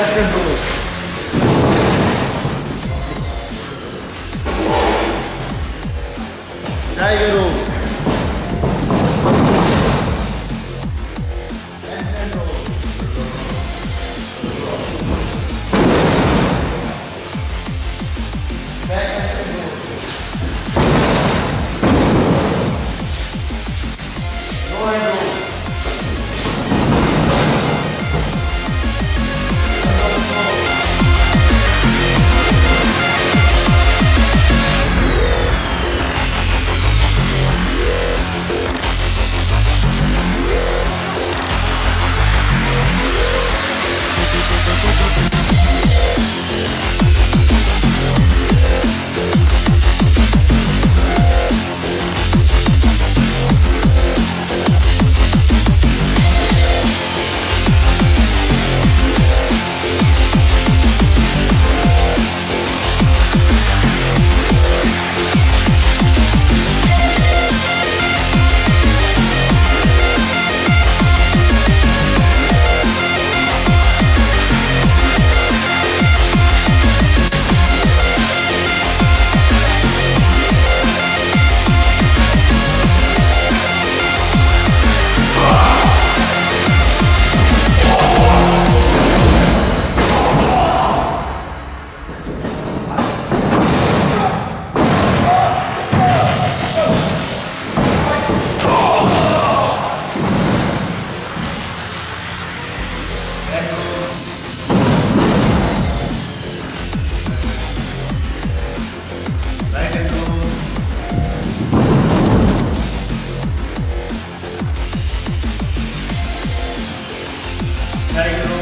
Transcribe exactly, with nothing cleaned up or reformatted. left and release. Tiger roll. Left and roll. Back and roll. Low and roll. Thank you.